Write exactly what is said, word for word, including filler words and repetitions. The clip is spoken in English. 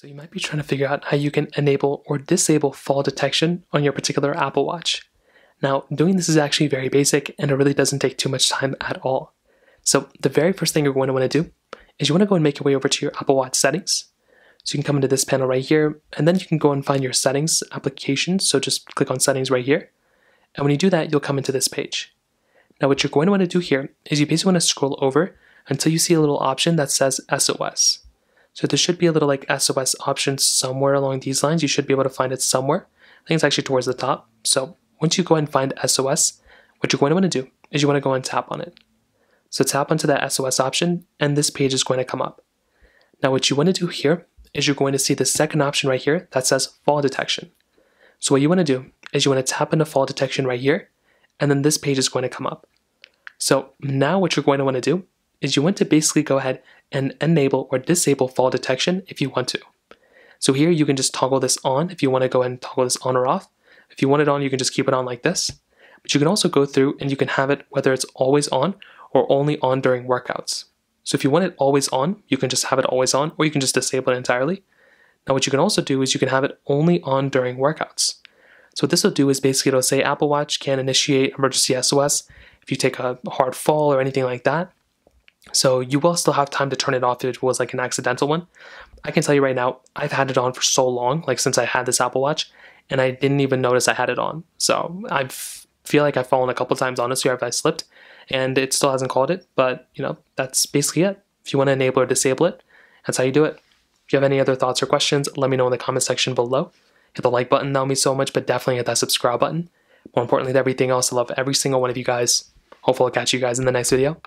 So you might be trying to figure out how you can enable or disable fall detection on your particular Apple Watch. Now, doing this is actually very basic and it really doesn't take too much time at all. So the very first thing you're going to want to do is you want to go and make your way over to your Apple Watch settings. So you can come into this panel right here, and then you can go and find your settings application. So just click on settings right here. And when you do that, you'll come into this page. Now what you're going to want to do here is you basically want to scroll over until you see a little option that says S O S. So there should be a little like S O S option somewhere along these lines. You should be able to find it somewhere. I think it's actually towards the top. So once you go and find S O S, what you're going to want to do is you want to go and tap on it. So tap onto that S O S option, and this page is going to come up. Now what you want to do here is you're going to see the second option right here that says fall detection. So what you want to do is you want to tap into fall detection right here, and then this page is going to come up. So now what you're going to want to do is you want to basically go ahead and enable or disable fall detection if you want to. So here you can just toggle this on if you want to go ahead and toggle this on or off. If you want it on, you can just keep it on like this. But you can also go through and you can have it whether it's always on or only on during workouts. So if you want it always on, you can just have it always on, or you can just disable it entirely. Now what you can also do is you can have it only on during workouts. So what this will do is basically it'll say Apple Watch can initiate emergency S O S if you take a hard fall or anything like that. So you will still have time to turn it off if it was like an accidental one. I can tell you right now, I've had it on for so long, like since I had this Apple Watch, and I didn't even notice I had it on. So I feel like I've fallen a couple times, honestly, after I slipped, and it still hasn't called it, but you know, that's basically it. If you want to enable or disable it, that's how you do it. If you have any other thoughts or questions, let me know in the comment section below. Hit the like button, that would mean so much, but definitely hit that subscribe button. More importantly than everything else, I love every single one of you guys. Hopefully I'll catch you guys in the next video.